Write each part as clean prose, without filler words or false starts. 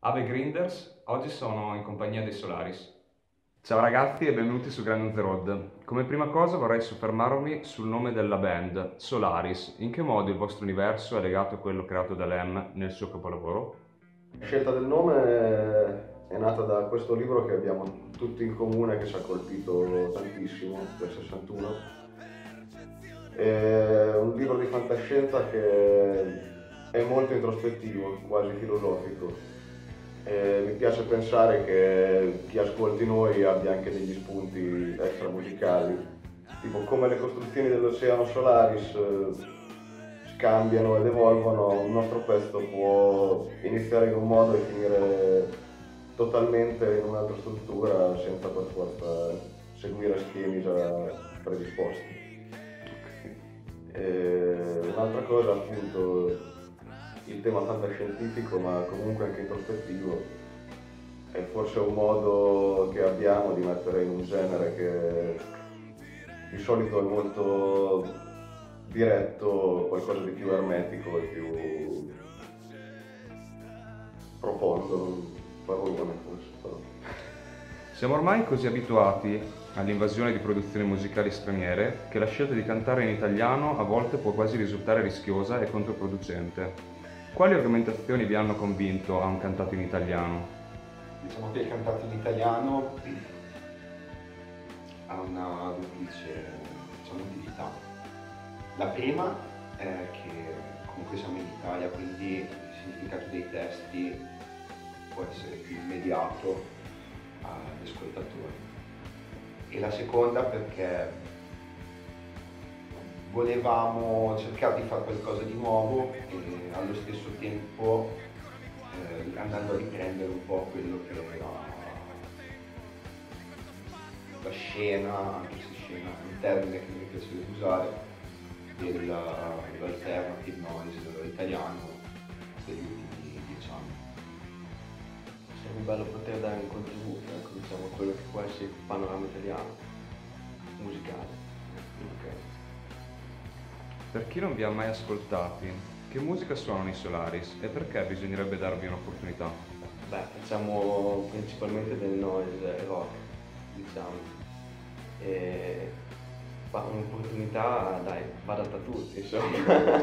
Ave Grinders, oggi sono in compagnia dei Solaris. Ciao ragazzi e benvenuti su Grand on the Road. Come prima cosa vorrei soffermarmi sul nome della band, Solaris. In che modo il vostro universo è legato a quello creato da Lem nel suo capolavoro? La scelta del nome è nata da questo libro che abbiamo tutti in comune, che ci ha colpito tantissimo, del 61. È un libro di fantascienza che è molto introspettivo, quasi filosofico. Mi piace pensare che chi ascolti noi abbia anche degli spunti extra musicali, tipo come le costruzioni dell'oceano Solaris cambiano ed evolvono, un nostro pezzo può iniziare in un modo e finire totalmente in un'altra struttura senza per forza seguire schemi già predisposti. Un'altra cosa, appunto, il tema fantascientifico, ma comunque anche introspettivo, è forse un modo che abbiamo di mettere in un genere che di solito è molto diretto, qualcosa di più ermetico e più profondo, parolone forse, però. Siamo ormai così abituati all'invasione di produzioni musicali straniere che la scelta di cantare in italiano a volte può quasi risultare rischiosa e controproducente. Quali argomentazioni vi hanno convinto a un cantato in italiano? Diciamo che il cantato in italiano ha una duplice, diciamo, utilità. La prima è che comunque siamo in Italia, quindi il significato dei testi può essere più immediato agli ascoltatori. E la seconda perché volevamo cercare di fare qualcosa di nuovo e allo stesso tempo andando a riprendere un po' quello che era la scena, anche se scena è un termine che mi piace usare, dell'alternative noise italiano degli ultimi 10 anni. Sarebbe bello poter dare un contributo, ecco, diciamo, quello che può essere il panorama italiano musicale. Okay. Per chi non vi ha mai ascoltati, che musica suonano i Solaris e perché bisognerebbe darvi un'opportunità? Beh, facciamo principalmente del noise rock, diciamo, e un'opportunità, dai, va data a tutti, insomma.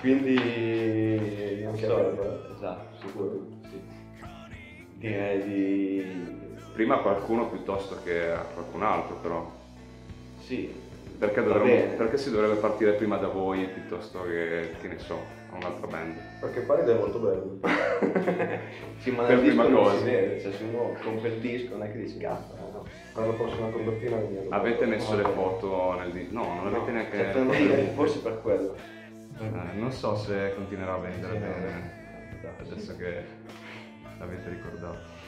Quindi, non so, esatto, sicuro, sì. Direi di... prima a qualcuno piuttosto che a qualcun altro, però. Sì. Perché si dovrebbe partire prima da voi piuttosto che ne so, a un'altra band? Perché Paride è molto bello. Sì, ma per prima cosa. Si vede, cioè se uno compra il disco non è che dici cazzo, no? Quando prossima copertina avete messo le foto nel disco? No, non avete neanche... Cioè, forse per quello. Non so se continuerà a vendere bene, adesso che l'avete ricordato.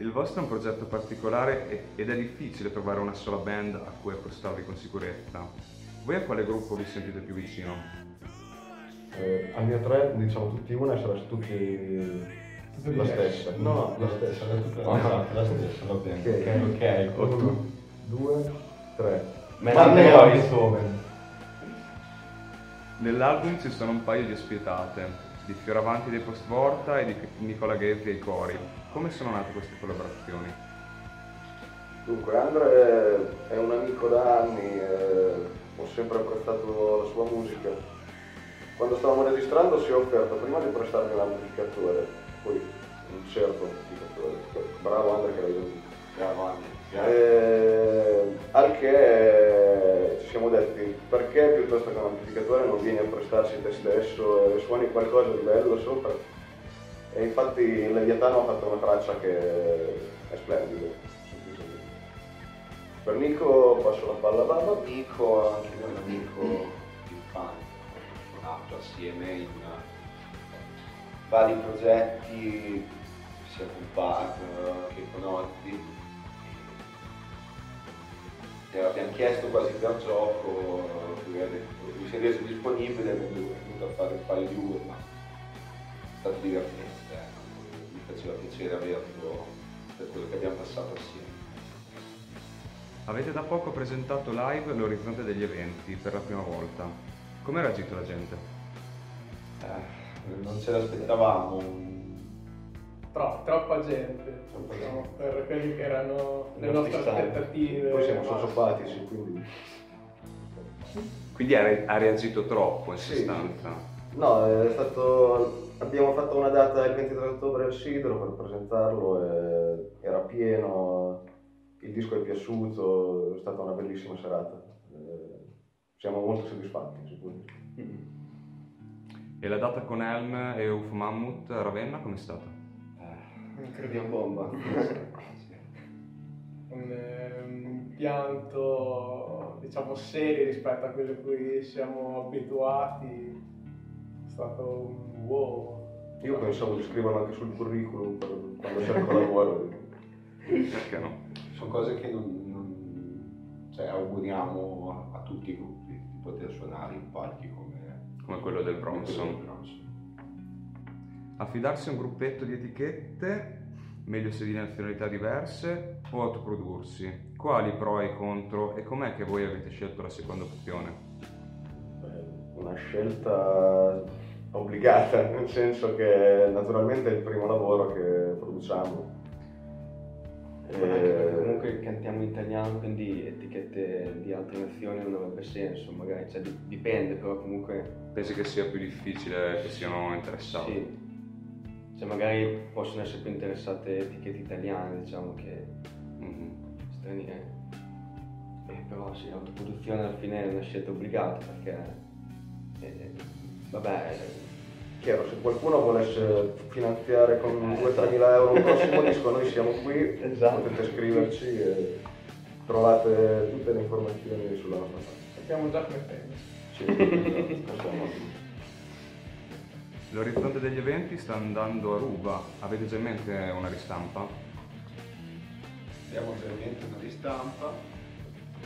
Il vostro è un progetto particolare ed è difficile trovare una sola band a cui accostarvi con sicurezza. Voi a quale gruppo vi sentite più vicino? A mia tre, diciamo tutti una, sarà tutti la stessa. No, la stessa, la stessa, va bene. Ok, 1, 2, 3. Melaneo e Soven. Nell'album ci sono un paio di ospitate, di Fioravanti dei Post Vorta e di Nicola Ghezzi e Cori. Come sono nate queste collaborazioni? Dunque, Andre è un amico da anni, ho sempre apprezzato la sua musica. Quando stavamo registrando si è offerto prima di prestarmi l'amplificatore, poi un certo amplificatore, bravo Andre che l'hai detto. Bravo Andre. Al che ci siamo detti, perché piuttosto che un amplificatore non vieni a prestarci te stesso e suoni qualcosa di bello sopra? E infatti il Leviatano ha fatto una traccia che è splendida. Per Nico passo la palla a Barba. Nico, anche un amico più fan, nato assieme in vari progetti, sia con Barba che con Oggi. Abbiamo chiesto quasi per gioco, mi si è reso disponibile e abbiamo venuto a fare un paio di UF, ma è stato divertente, mi faceva piacere averlo per quello che abbiamo passato assieme. Avete da poco presentato live l'orizzonte degli eventi per la prima volta. Come ha reagito la gente? non ce l'aspettavamo. Troppa gente, no, per quelli che erano le nostre aspettative. Poi siamo sociopatici, quindi... Quindi ha reagito troppo in sostanza? Sì. No, è stato... abbiamo fatto una data il 23 ottobre al Sidro per presentarlo, e era pieno, il disco è piaciuto, è stata una bellissima serata. Siamo molto soddisfatti, sicuramente. E la data con Helm e UF Mammut a Ravenna com'è stata? Incredibile bomba. Un pianto, diciamo, serio rispetto a quello a cui siamo abituati. È stato un wow. Io pensavo di scriverlo anche sul curriculum quando cerco lavoro. Perché no? Sono cose che cioè, auguriamo a tutti i gruppi di poter suonare in palchi come quello del Bronson. Affidarsi a un gruppetto di etichette, meglio se di nazionalità diverse, o autoprodursi? Quali pro e contro, e com'è che voi avete scelto la seconda opzione? Una scelta obbligata, nel senso che naturalmente è il primo lavoro che produciamo. Anche comunque cantiamo in italiano, quindi etichette di altre nazioni non avrebbe senso, magari, cioè dipende, però comunque... Pensi che sia più difficile che siano interessati? Sì. Cioè magari possono essere più interessate etichette italiane, diciamo, che straniere. Però sì, l'autoproduzione alla fine è una scelta obbligata, perché... vabbè... Chiaro, se qualcuno volesse finanziare con 2-3 mila euro un prossimo disco, noi siamo qui, esatto. Potete scriverci e trovate tutte le informazioni sulla nostra pagina. Sappiamo già come prendere. L'orizzonte degli eventi sta andando a ruba. Avete già in mente una ristampa? Abbiamo già in mente una ristampa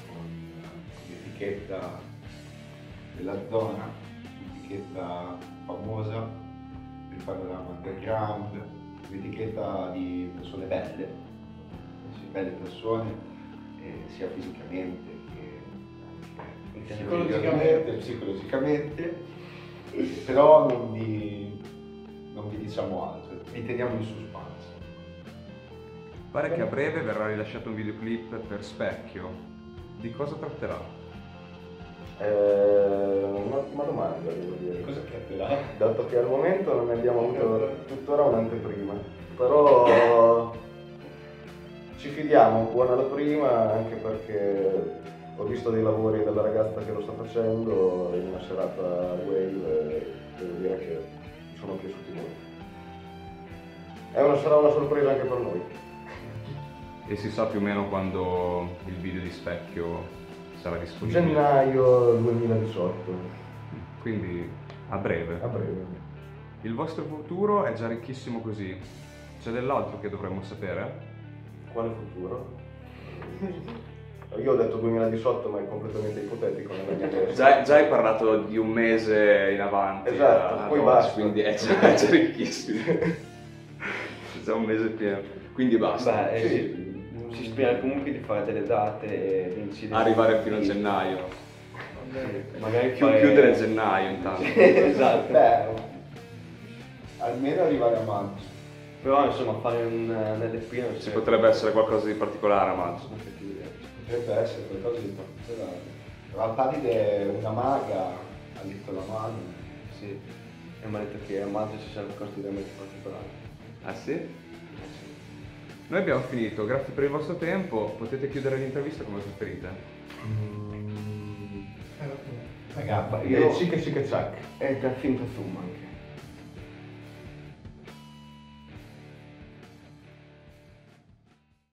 con l'etichetta della zona, l'etichetta famosa del panorama underground, l'etichetta di persone belle, persone, sia fisicamente che psicologicamente. Però non vi diciamo altro, vi teniamo in suspense. Pare che a breve verrà rilasciato un videoclip per Specchio. Di cosa tratterà? Un'ottima domanda, devo dire. Cosa tratterà? Dato che al momento non abbiamo avuto tuttora un'anteprima, però ci fidiamo, buona la prima, anche perché... Ho visto dei lavori della ragazza che lo sta facendo in una serata Wave e devo dire che mi sono piaciuti molto. Sarà una sorpresa anche per noi. E si sa più o meno quando il video di Specchio sarà disponibile? Gennaio 2018. Quindi a breve. A breve. Il vostro futuro è già ricchissimo così. C'è dell'altro che dovremmo sapere? Quale futuro? Io ho detto 2018, ma è completamente ipotetico nella mia testa. Già hai parlato di un mese in avanti. Esatto, poi basta. Quindi è già ricchissimo. C'è già un mese pieno. Quindi basta. Beh, sì. Si spera comunque di fare delle date e incidere. Arrivare fino a gennaio. Magari chiudere gennaio intanto. Esatto. Beh, almeno arrivare a maggio. Però insomma fare un LP non ci potrebbe essere qualcosa di particolare a maggio. Potrebbe essere qualcosa di particolare. Rapparide una maga, ha detto la maga. Sì. E mi ha detto che a maggio ci sarà qualcosa di particolare. Ah sì? Sì? Noi abbiamo finito, grazie per il vostro tempo. Potete chiudere l'intervista come preferite. Ragazzi, io... Cic cic ciac. E da film anche.